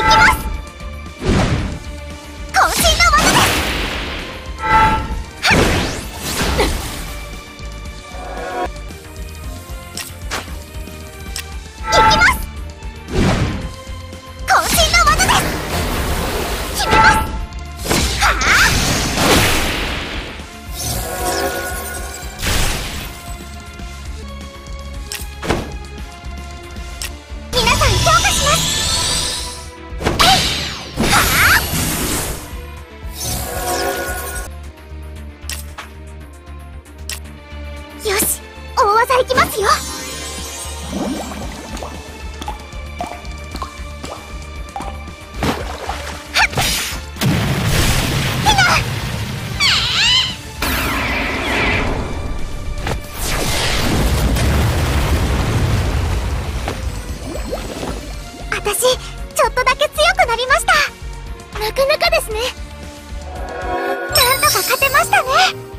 なかなかですね。なんとか勝てましたね。